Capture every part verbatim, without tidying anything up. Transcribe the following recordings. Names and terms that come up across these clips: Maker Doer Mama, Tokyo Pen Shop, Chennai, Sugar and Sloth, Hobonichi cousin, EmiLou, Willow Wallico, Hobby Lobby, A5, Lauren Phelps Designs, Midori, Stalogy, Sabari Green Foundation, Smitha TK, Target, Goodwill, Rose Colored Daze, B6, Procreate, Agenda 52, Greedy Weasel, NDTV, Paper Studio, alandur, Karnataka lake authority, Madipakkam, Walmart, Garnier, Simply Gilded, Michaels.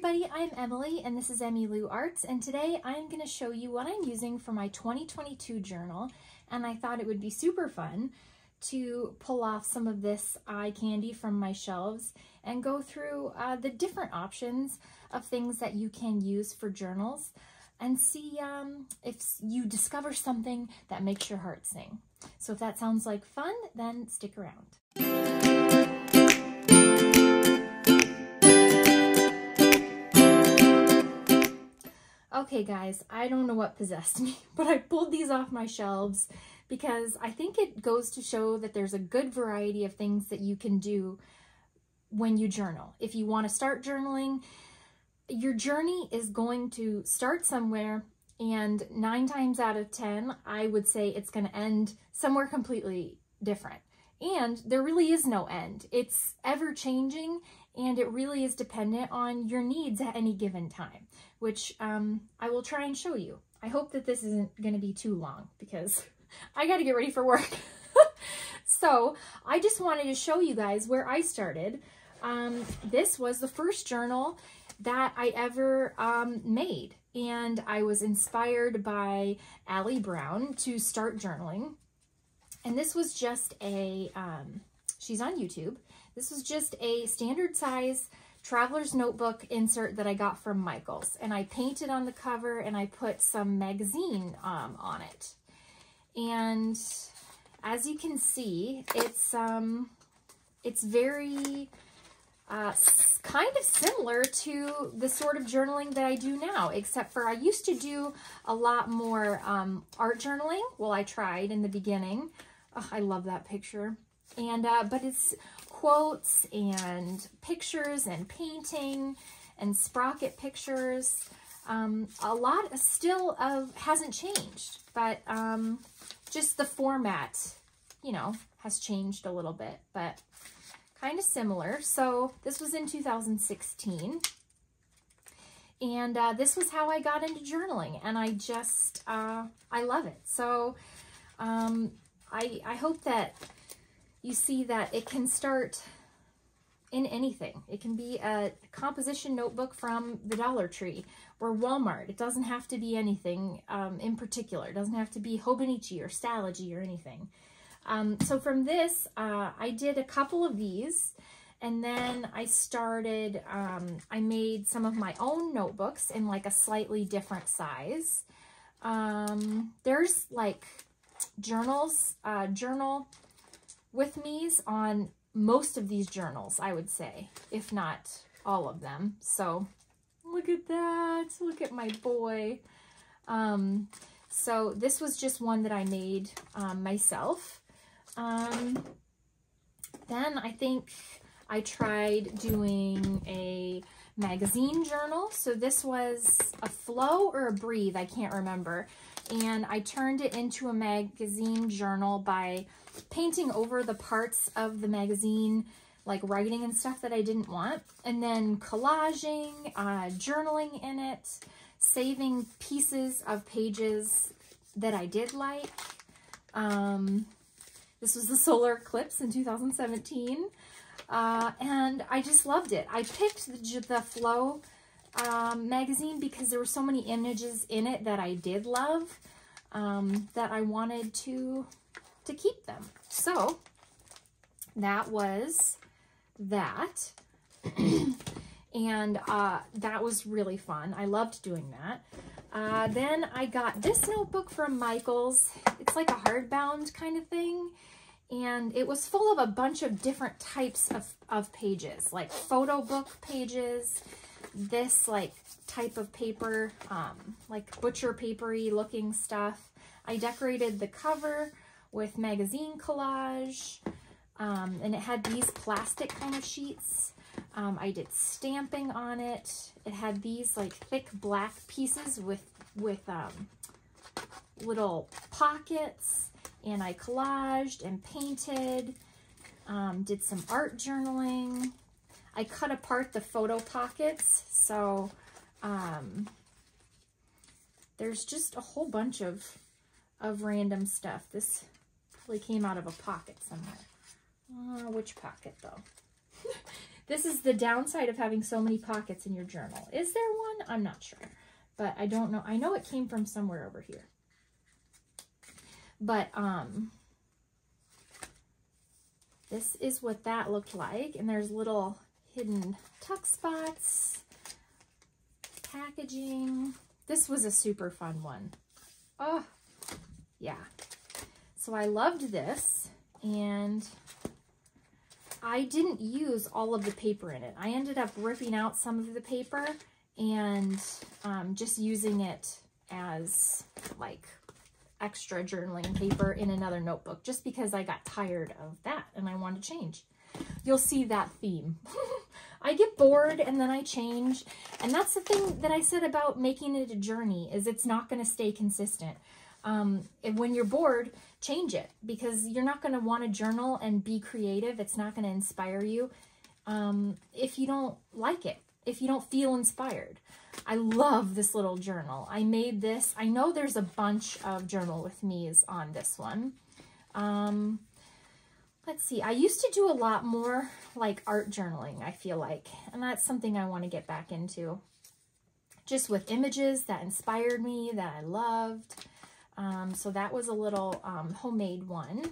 everybody, I'm Emily and this is EmiLou Arts, and today I'm going to show you what I'm using for my twenty twenty-two journal, and I thought it would be super fun to pull off some of this eye candy from my shelves and go through uh, the different options of things that you can use for journals and see um, if you discover something that makes your heart sing. So if that sounds like fun, then stick around. Okay guys, I don't know what possessed me, but I pulled these off my shelves because I think it goes to show that there's a good variety of things that you can do when you journal. If you want to start journaling, your journey is going to start somewhere, and nine times out of ten, I would say it's going to end somewhere completely different. And there really is no end. It's ever-changing, and it really is dependent on your needs at any given time, which um, I will try and show you. I hope that this isn't going to be too long because I got to get ready for work. So I just wanted to show you guys where I started. Um, this was the first journal that I ever um, made, and I was inspired by Ally Brown to start journaling. And this was just a, um, she's on YouTube. This was just a standard size traveler's notebook insert that I got from Michaels. And I painted on the cover and I put some magazine um, on it. And as you can see, it's, um, it's very uh, kind of similar to the sort of journaling that I do now, except for I used to do a lot more um, art journaling. Well, I tried in the beginning. Oh, I love that picture. And, uh, but it's quotes and pictures and painting and sprocket pictures. Um, a lot still of hasn't changed, but, um, just the format, you know, has changed a little bit, but kind of similar. So this was in two thousand sixteen, and, uh, this was how I got into journaling, and I just, uh, I love it. So, um, I, I hope that you see that it can start in anything. It can be a composition notebook from the Dollar Tree or Walmart. It doesn't have to be anything um, in particular. It doesn't have to be Hobonichi or Stalogy or anything. Um, so from this, uh, I did a couple of these, and then I started, um, I made some of my own notebooks in like a slightly different size. Um, there's like journals, uh, journal, with me's on most of these journals, I would say, if not all of them. So look at that, look at my boy. Um, so this was just one that I made um, myself. Um, then I think I tried doing a magazine journal. So this was a flow or a breathe, I can't remember. And I turned it into a magazine journal by painting over the parts of the magazine, like writing and stuff that I didn't want, and then collaging, uh, journaling in it, saving pieces of pages that I did like. Um, this was the solar eclipse in two thousand seventeen, uh, and I just loved it. I picked the, the flow um, magazine because there were so many images in it that I did love, um, that I wanted to to keep them. So that was that. And uh, that was really fun. I loved doing that. Uh, then I got this notebook from Michaels. It's like a hardbound kind of thing. And it was full of a bunch of different types of, of pages, like photo book pages, this like type of paper, um, like butcher papery looking stuff. I decorated the cover with magazine collage, um, and it had these plastic kind of sheets. Um, I did stamping on it. It had these like thick black pieces with, with um, little pockets, and I collaged and painted, um, did some art journaling. I cut apart the photo pockets, so um, there's just a whole bunch of, of random stuff. This came out of a pocket somewhere. Uh, which pocket though? This is the downside of having so many pockets in your journal. Is there one? I'm not sure, but I don't know. I know it came from somewhere over here, but um, this is what that looked like. And there's little hidden tuck spots, packaging. This was a super fun one. Oh, yeah. So I loved this, and I didn't use all of the paper in it. I ended up ripping out some of the paper and um, just using it as like extra journaling paper in another notebook, just because I got tired of that and I wanted to change. You'll see that theme. I get bored and then I change. And that's the thing that I said about making it a journey, is it's not going to stay consistent. Um, and when you're bored, change it, because you're not going to want to journal and be creative. It's not going to inspire you um, if you don't like it, if you don't feel inspired. I love this little journal. I made this. I know there's a bunch of journal with me's on this one. Um, let's see. I used to do a lot more like art journaling, I feel like, and that's something I want to get back into, just with images that inspired me, that I loved. Um, so that was a little um, homemade one.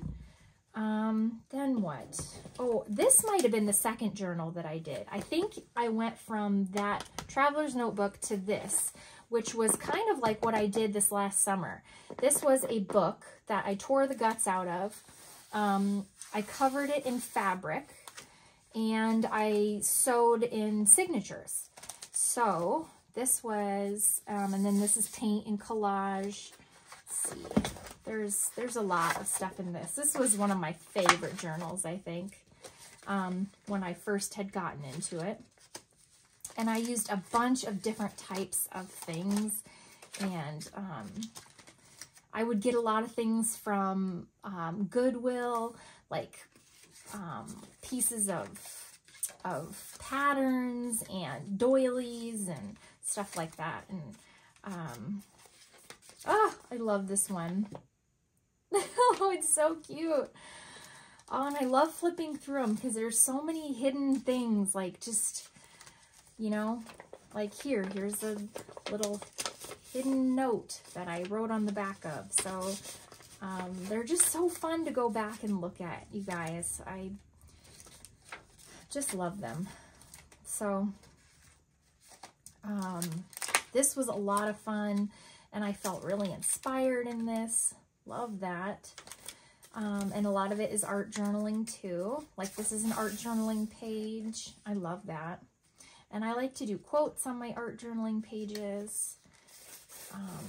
Um, then what? Oh, this might have been the second journal that I did. I think I went from that traveler's notebook to this, which was kind of like what I did this last summer. This was a book that I tore the guts out of. Um, I covered it in fabric and I sewed in signatures. So this was, um, and then this is paint and collage. See, there's there's a lot of stuff in this. This was one of my favorite journals, I think, um, when I first had gotten into it. And I used a bunch of different types of things. And um, I would get a lot of things from um, Goodwill, like um, pieces of, of patterns and doilies and stuff like that. And um, oh, I love this one. Oh, it's so cute. Oh, and I love flipping through them because there's so many hidden things, like just, you know, like here, here's a little hidden note that I wrote on the back of. So um, they're just so fun to go back and look at, you guys. I just love them. So um, this was a lot of fun. And I felt really inspired in this. Love that. Um, and a lot of it is art journaling too. Like this is an art journaling page. I love that. And I like to do quotes on my art journaling pages. Um,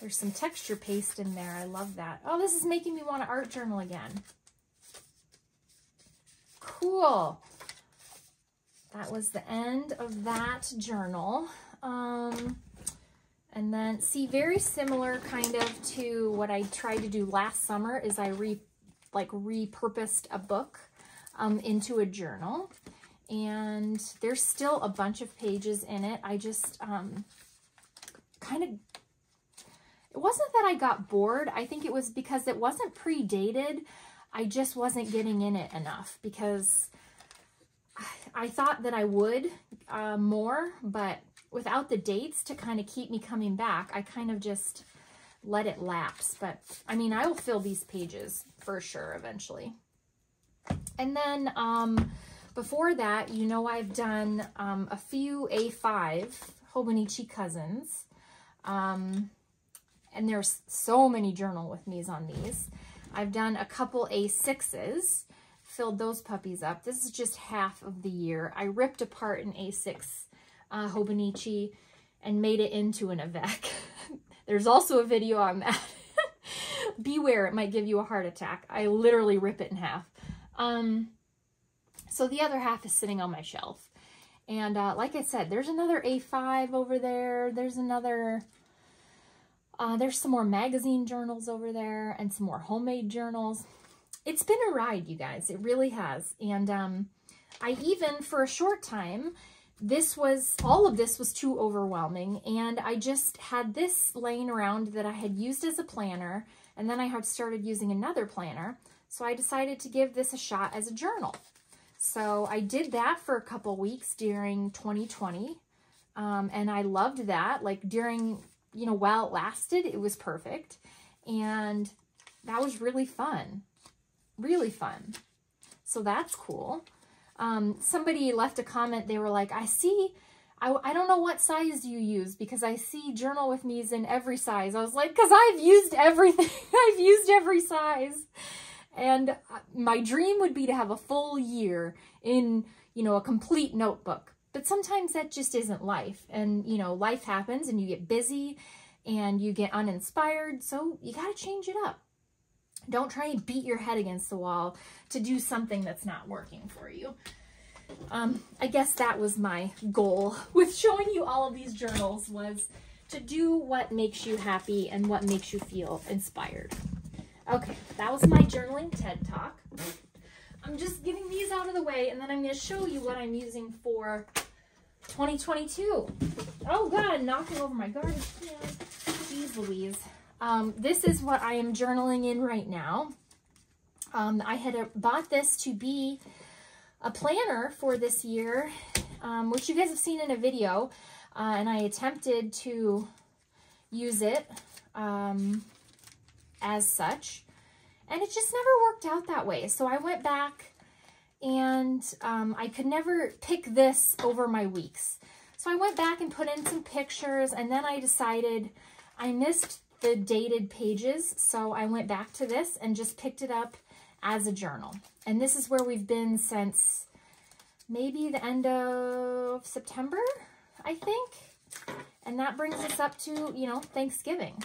there's some texture paste in there. I love that. Oh, this is making me want to art journal again. Cool. That was the end of that journal. Um... And then, see, very similar kind of to what I tried to do last summer is I re, like repurposed a book um, into a journal. And there's still a bunch of pages in it. I just um, kind of, it wasn't that I got bored. I think it was because it wasn't predated. I just wasn't getting in it enough because I, I thought that I would uh, more, but without the dates to kind of keep me coming back, I kind of just let it lapse. But I mean, I will fill these pages for sure eventually. And then um, before that, you know, I've done um, a few A five Hobonichi Cousins. Um, and there's so many journal with me's on these. I've done a couple A sixes, filled those puppies up. This is just half of the year. I ripped apart an A six Uh, Hobonichi and made it into an avec. There's also a video on that. Beware, it might give you a heart attack. I literally rip it in half. Um, so the other half is sitting on my shelf. And uh, like I said, there's another A five over there. There's another, uh, there's some more magazine journals over there and some more homemade journals. It's been a ride, you guys. It really has. And um, I even, for a short time, this was, all of this was too overwhelming, and I just had this laying around that I had used as a planner, and then I had started using another planner, so I decided to give this a shot as a journal. So I did that for a couple weeks during twenty twenty. Um, and I loved that. Like during, you know, while it lasted, it was perfect. And that was really fun, really fun. So that's cool. Um, somebody left a comment. They were like, I see, I, I don't know what size you use because I see Journal With Me's in every size. I was like, because I've used everything. I've used every size. And my dream would be to have a full year in, you know, a complete notebook. But sometimes that just isn't life. And, you know, life happens and you get busy and you get uninspired. So you got to change it up. Don't try and beat your head against the wall to do something that's not working for you. Um, I guess that was my goal with showing you all of these journals, was to do what makes you happy and what makes you feel inspired. Okay, that was my journaling TED Talk. I'm just getting these out of the way, and then I'm going to show you what I'm using for twenty twenty-two. Oh, God, I'm knocking over my garbage can. Jeez Louise. Um, this is what I am journaling in right now. Um, I had a, bought this to be a planner for this year, um, which you guys have seen in a video, uh, and I attempted to use it um, as such, and it just never worked out that way. So I went back, and um, I could never pick this over my weeks. So I went back and put in some pictures, and then I decided I missed the dated pages, so I went back to this and just picked it up as a journal. And this is where we've been since maybe the end of September, I think. And that brings us up to, you know, Thanksgiving.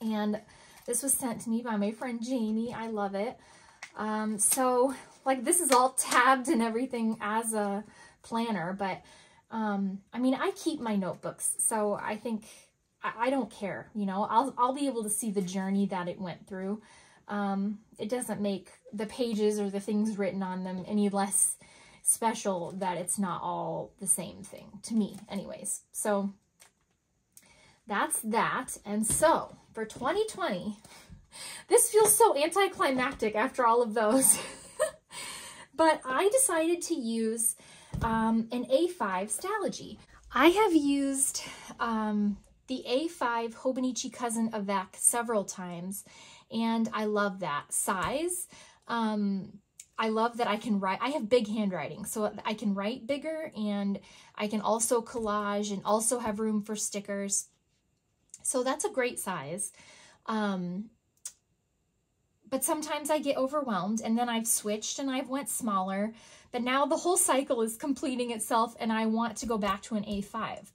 And this was sent to me by my friend Jamie. I love it. Um, so, like, this is all tabbed and everything as a planner, but um, I mean, I keep my notebooks, so I think I don't care, you know, I'll, I'll be able to see the journey that it went through. Um, it doesn't make the pages or the things written on them any less special that it's not all the same thing to me anyways. So that's that. And so for twenty twenty, this feels so anticlimactic after all of those, but I decided to use um, an A five Stalogy. I have used, um, the A five Hobonichi Cousin Evac several times, and I love that size. Um, I love that I can write. I have big handwriting, so I can write bigger, and I can also collage and also have room for stickers. So that's a great size. Um, but sometimes I get overwhelmed, and then I've switched and I've went smaller, but now the whole cycle is completing itself, and I want to go back to an A five.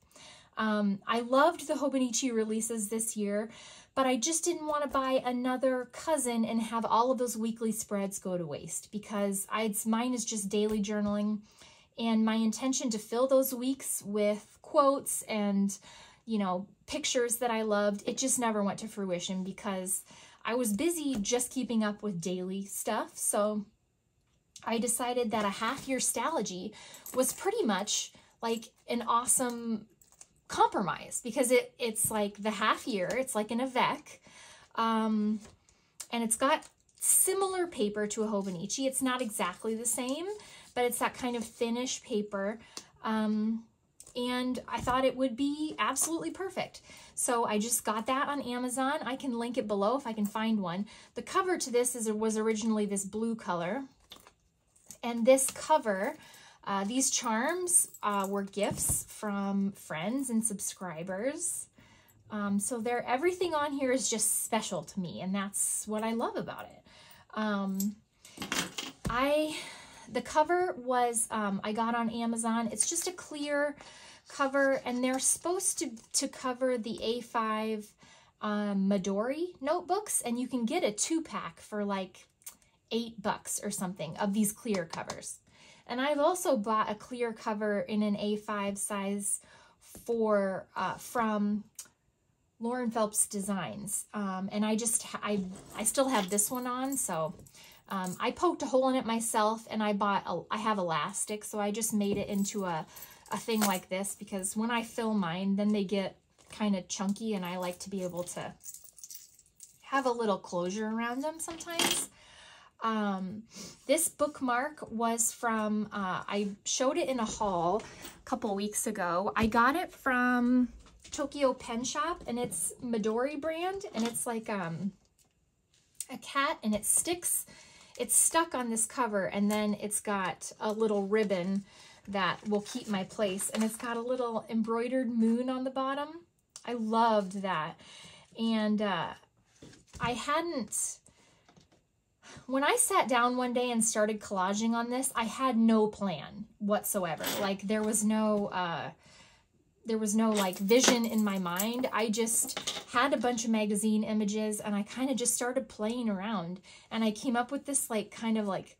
Um, I loved the Hobonichi releases this year, but I just didn't want to buy another cousin and have all of those weekly spreads go to waste, because I'd, mine is just daily journaling, and my intention to fill those weeks with quotes and, you know, pictures that I loved, it just never went to fruition because I was busy just keeping up with daily stuff. So I decided that a half year Stalogy was pretty much like an awesome compromise, because it it's like the half year, it's like an Evac, um, and it's got similar paper to a Hobonichi. It's not exactly the same, but it's that kind of thinnish paper, um, and I thought it would be absolutely perfect. So I just got that on Amazon. I can link it below if I can find one. The cover to this is was originally this blue color, and this cover, Uh, these charms uh, were gifts from friends and subscribers. Um, so they're, everything on here is just special to me, and that's what I love about it. Um, I, the cover was, um, I got on Amazon. It's just a clear cover, and they're supposed to, to cover the A five um, Midori notebooks, and you can get a two-pack for like eight bucks or something of these clear covers. And I've also bought a clear cover in an A five size for, uh, from Lauren Phelps Designs. Um, and I just, I, I still have this one on. So um, I poked a hole in it myself, and I bought, a, I have elastic. So I just made it into a, a thing like this, because when I fill mine, then they get kind of chunky, and I like to be able to have a little closure around them sometimes. Um, this bookmark was from, uh, I showed it in a haul a couple weeks ago. I got it from Tokyo Pen Shop, and it's Midori brand, and it's like um, a cat, and it sticks, it's stuck on this cover, and then it's got a little ribbon that will keep my place, and it's got a little embroidered moon on the bottom. I loved that. And uh, I hadn't, when I sat down one day and started collaging on this, I had no plan whatsoever. Like there was no, uh, there was no like vision in my mind. I just had a bunch of magazine images and I kind of just started playing around, and I came up with this like kind of like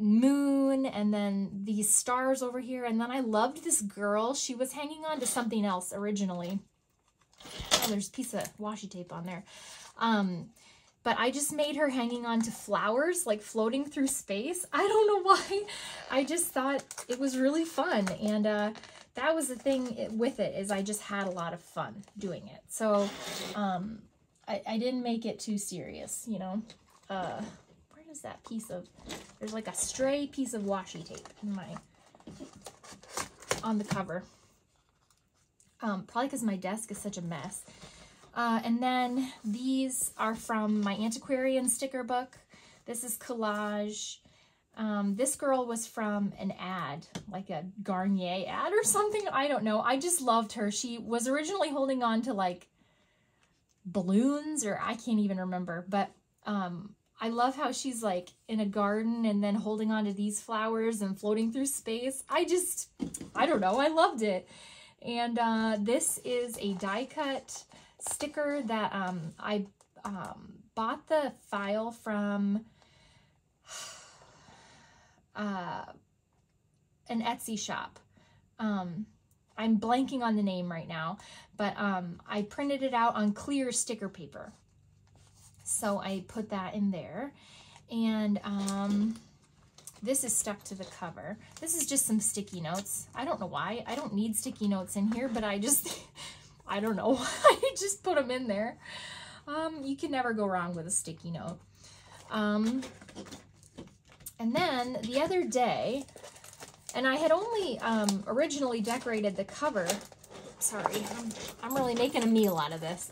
moon and then these stars over here. And then I loved this girl. She was hanging on to something else originally. Oh, there's a piece of washi tape on there. Um, But I just made her hanging on to flowers, like floating through space. I don't know why. I just thought it was really fun. And uh, that was the thing with it, is I just had a lot of fun doing it. So um, I, I didn't make it too serious, you know. Uh, where is that piece of, there's like a stray piece of washi tape in my, on the cover. Um, probably because my desk is such a mess. Uh, and then these are from my antiquarian sticker book. This is collage. Um, this girl was from an ad, like a Garnier ad or something. I don't know. I just loved her. She was originally holding on to like balloons, or I can't even remember. But um, I love how she's like in a garden and then holding on to these flowers and floating through space. I just, I don't know. I loved it. And uh, this is a die cut sticker that um, I um, bought the file from uh, an Etsy shop. Um, I'm blanking on the name right now, but um, I printed it out on clear sticker paper. So I put that in there, and um, this is stuck to the cover. This is just some sticky notes. I don't know why. I don't need sticky notes in here, but I just... I don't know why, just put them in there. Um, you can never go wrong with a sticky note. Um, and then the other day, and I had only um, originally decorated the cover. Sorry, I'm, I'm really making a meal out of this.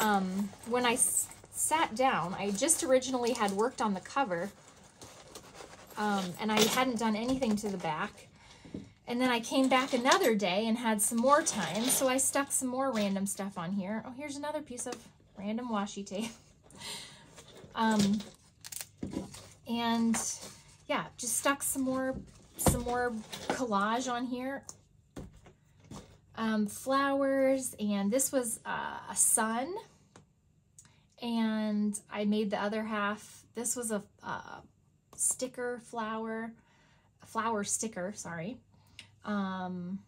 Um, when I s sat down, I just originally had worked on the cover, um, and I hadn't done anything to the back. And then I came back another day and had some more time, so I stuck some more random stuff on here. Oh, here's another piece of random washi tape. Um, and yeah, just stuck some more, some more collage on here. Um, flowers, and this was uh, a sun, and I made the other half. This was a uh, sticker flower, a flower sticker, sorry. Um,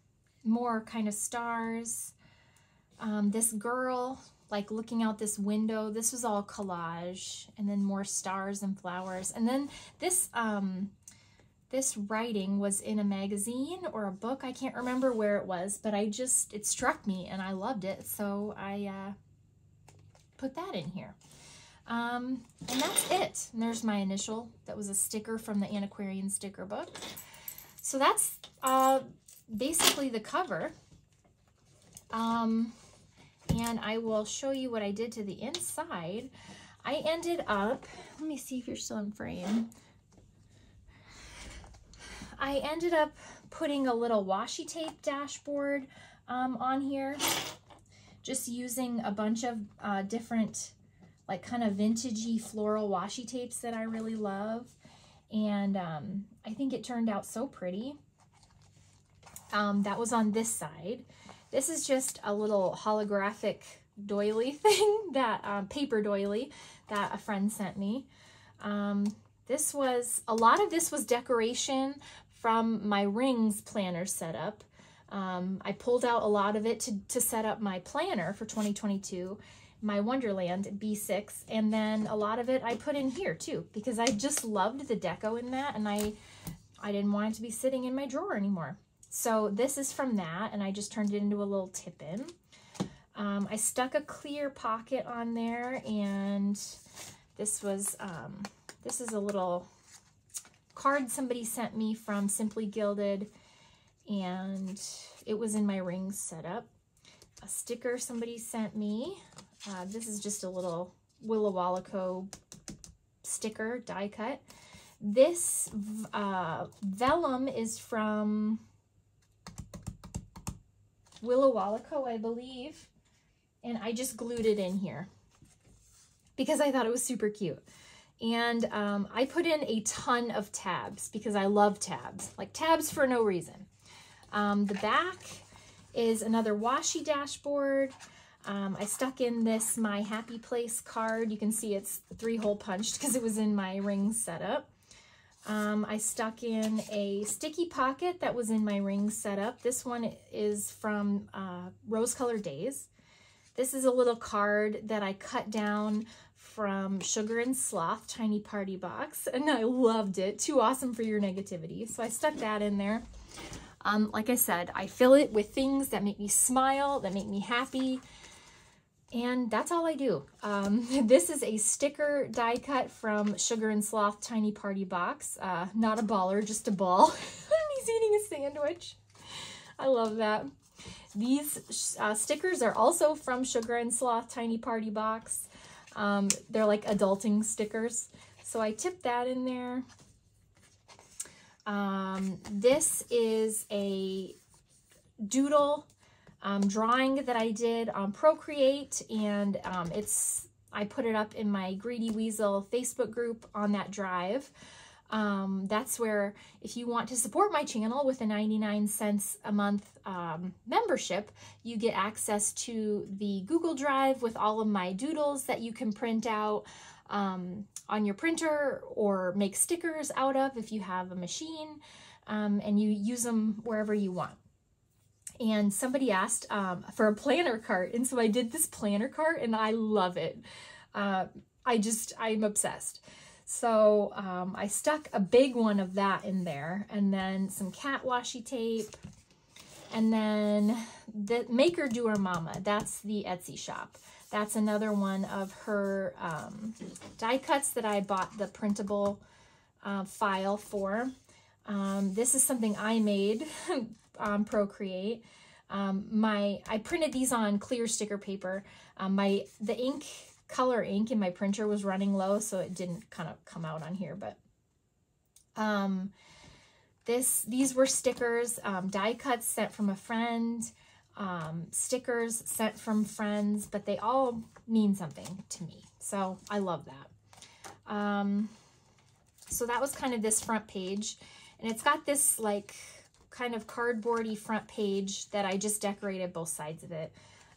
more kind of stars, um, this girl, like looking out this window, this was all collage, and then more stars and flowers. And then this, um, this writing was in a magazine or a book. I can't remember where it was, but I just, it struck me and I loved it. So I, uh, put that in here. Um, and that's it. And there's my initial. That was a sticker from the antiquarian sticker book. So that's uh, basically the cover, um, and I will show you what I did to the inside. I ended up, let me see if you're still in frame. I ended up putting a little washi tape dashboard um, on here, just using a bunch of uh, different, like kind of vintagey floral washi tapes that I really love. And um, I think it turned out so pretty. Um, that was on this side. This is just a little holographic doily thing that, um, paper doily that a friend sent me. Um, this was, a lot of this was decoration from my rings planner setup. Um, I pulled out a lot of it to, to set up my planner for twenty twenty-two. My Wonderland B six, and then a lot of it I put in here too, because I just loved the deco in that, and I I didn't want it to be sitting in my drawer anymore. So this is from that, and I just turned it into a little tip-in. Um, I stuck a clear pocket on there, and this was um, This is a little card somebody sent me from Simply Gilded, and it was in my ring setup. A sticker somebody sent me. Uh, this is just a little Willow Wallico sticker die cut. This uh, vellum is from Willow Wallico, I believe, and I just glued it in here because I thought it was super cute. And um, I put in a ton of tabs because I love tabs, like tabs for no reason. Um, the back is another washi dashboard. Um, I stuck in this My Happy Place card. You can see it's three hole punched because it was in my ring setup. Um, I stuck in a sticky pocket that was in my ring setup. This one is from uh, Rose Colored Daze. This is a little card that I cut down from Sugar and Sloth Tiny Party Box, and I loved it. Too awesome for your negativity. So I stuck that in there. Um, like I said, I fill it with things that make me smile, that make me happy, and that's all I do. Um, this is a sticker die cut from Sugar and Sloth Tiny Party Box. Uh, not a baller, just a ball. He's eating a sandwich. I love that. These uh, stickers are also from Sugar and Sloth Tiny Party Box. Um, they're like adulting stickers. So I tipped that in there. Um, this is a doodle um, drawing that I did on Procreate, and um, it's I put it up in my Greedy Weasel Facebook group on that drive. Um, that's where, if you want to support my channel with a ninety-nine cents a month um, membership, you get access to the Google Drive with all of my doodles that you can print out um, on your printer or make stickers out of if you have a machine, um, and you use them wherever you want. And somebody asked um, for a planner cart, and so I did this planner cart, and I love it. Uh, I just, I'm obsessed. So um, I stuck a big one of that in there, and then some cat washi tape, and then the Maker Doer Mama. That's the Etsy shop. That's another one of her um, die cuts that I bought the printable uh, file for. Um, this is something I made on Procreate. Um, my I printed these on clear sticker paper. Um, my the ink. color ink in my printer was running low, so it didn't kind of come out on here, but um this these were stickers, um die cuts sent from a friend, um stickers sent from friends, but they all mean something to me, so I love that. Um so that was kind of this front page, and it's got this like kind of cardboardy front page that I just decorated both sides of it.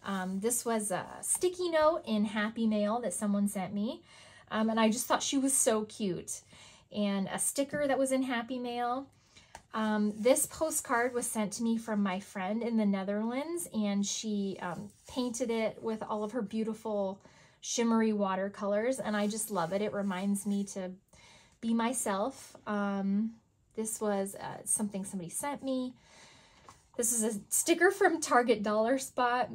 Um, this was a sticky note in Happy Mail that someone sent me, um, and I just thought she was so cute. And a sticker that was in Happy Mail. Um, this postcard was sent to me from my friend in the Netherlands, and she um, painted it with all of her beautiful shimmery watercolors, and I just love it. It reminds me to be myself. Um, this was uh, something somebody sent me. This is a sticker from Target Dollar Spot.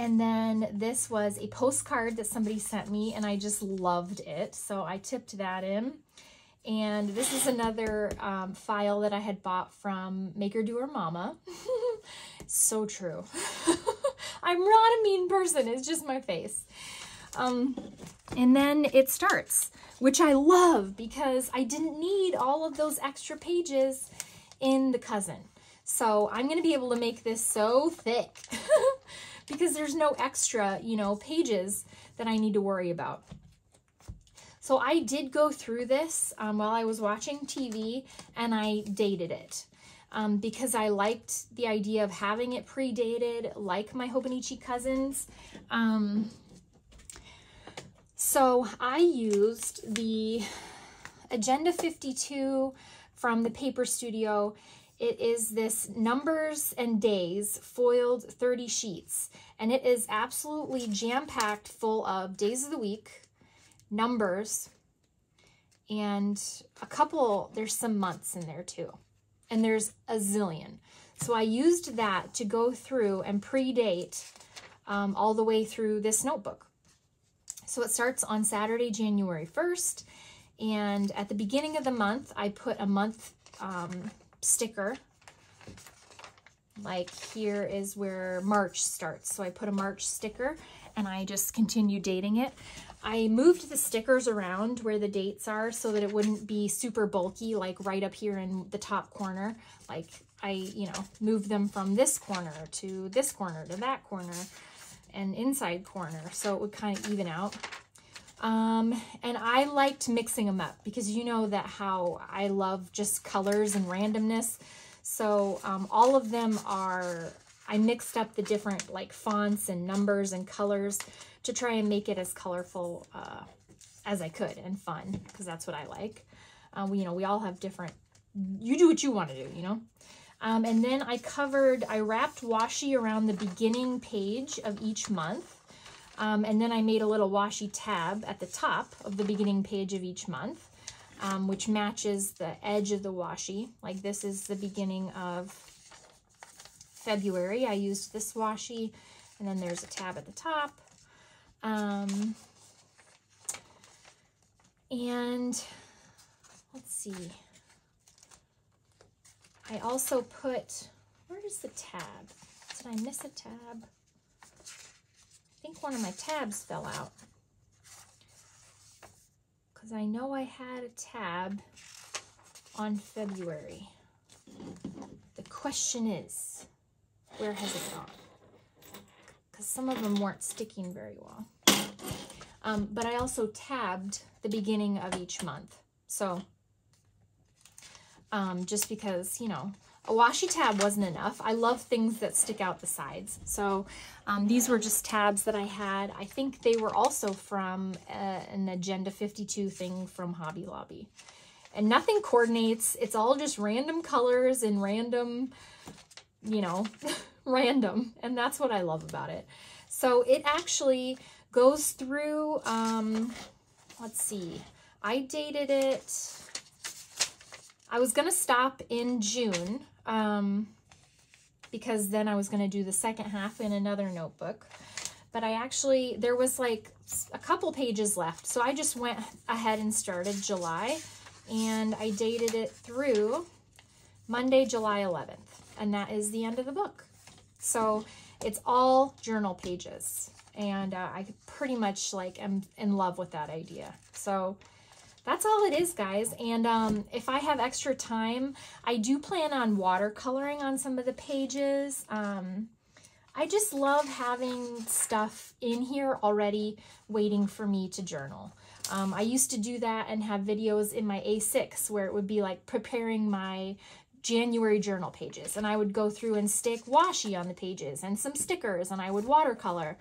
And then this was a postcard that somebody sent me, and I just loved it. So I tipped that in. And this is another um, file that I had bought from Maker Doer Mama. So true. I'm not a mean person. It's just my face. Um, and then it starts, which I love because I didn't need all of those extra pages in the cousin. So I'm going to be able to make this so thick. Because there's no extra, you know, pages that I need to worry about. So I did go through this um, while I was watching T V, and I dated it um, because I liked the idea of having it predated, like my Hobonichi cousins. Um, so I used the Agenda fifty-two from the Paper Studio. It is this numbers and days foiled thirty sheets, and it is absolutely jam-packed full of days of the week, numbers, and a couple, there's some months in there too, and there's a zillion. So I used that to go through and predate um, all the way through this notebook. So it starts on Saturday, January first, And at the beginning of the month, I put a month um, sticker. Like here is where March starts. So I put a March sticker and I just continue dating it. I moved the stickers around where the dates are so that it wouldn't be super bulky, like right up here in the top corner. Like I, you know, moved them from this corner to this corner to that corner and inside corner. So it would kind of even out. Um, and I liked mixing them up because you know that how I love just colors and randomness. So um, all of them are, I mixed up the different like fonts and numbers and colors to try and make it as colorful uh, as I could and fun, because that's what I like. Um, we, you know, we all have different, you do what you want to do, you know. Um, and then I covered, I wrapped washi around the beginning page of each month. Um, and then I made a little washi tab at the top of the beginning page of each month, um, which matches the edge of the washi. Like this is the beginning of February. I used this washi, and then there's a tab at the top. Um, and let's see. I also put, where is the tab? Did I miss a tab? I think one of my tabs fell out because I know I had a tab on February. The question is, where has it gone? Because some of them weren't sticking very well. Um, but I also tabbed the beginning of each month. So um, just because, you know, a washi tab wasn't enough. I love things that stick out the sides. So um, these were just tabs that I had. I think they were also from uh, an Agenda fifty-two thing from Hobby Lobby. And nothing coordinates. It's all just random colors and random, you know, random. And that's what I love about it. So it actually goes through, um, let's see, I dated it. I was going to stop in June. Um, because then I was going to do the second half in another notebook, but I actually, there was like a couple pages left. So I just went ahead and started July, and I dated it through Monday, July eleventh. And that is the end of the book. So it's all journal pages, and uh, I pretty much like am in love with that idea. So that's all it is, guys. And um, if I have extra time, I do plan on watercoloring on some of the pages. Um, I just love having stuff in here already waiting for me to journal. Um, I used to do that and have videos in my A six where it would be like preparing my January journal pages. And I would go through and stick washi on the pages and some stickers, and I would watercolor.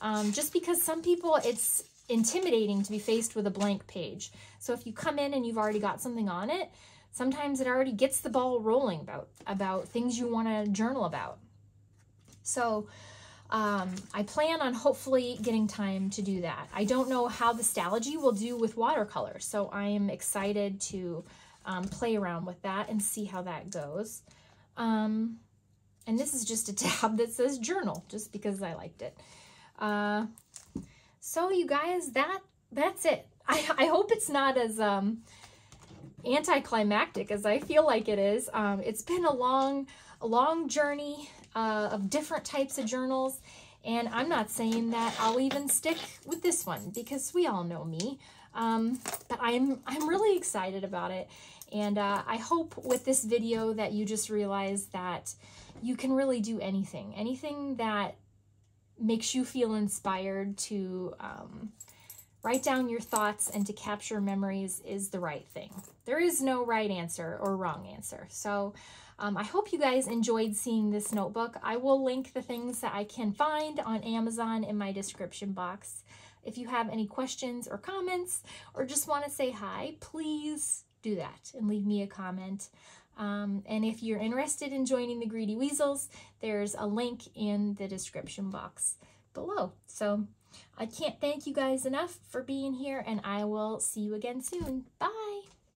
Um, just because some people, it's intimidating to be faced with a blank page. So if you come in and you've already got something on it, sometimes it already gets the ball rolling about, about things you want to journal about. So um, I plan on hopefully getting time to do that. I don't know how the Stalogy will do with watercolor, so I am excited to um, play around with that and see how that goes. Um, and this is just a tab that says journal, just because I liked it. Uh, So you guys, that that's it. I, I hope it's not as um, anticlimactic as I feel like it is. Um, it's been a long, a long journey uh, of different types of journals, and I'm not saying that I'll even stick with this one because we all know me. Um, but I'm I'm really excited about it, and uh, I hope with this video that you just realize that you can really do anything, anything that makes you feel inspired to um, write down your thoughts and to capture memories is the right thing. There is no right answer or wrong answer. So um, I hope you guys enjoyed seeing this notebook. I will link the things that I can find on Amazon in my description box. If you have any questions or comments or just want to say hi, please do that and leave me a comment. Um, and if you're interested in joining the Greedy Weasels, there's a link in the description box below. So I can't thank you guys enough for being here, and I will see you again soon. Bye!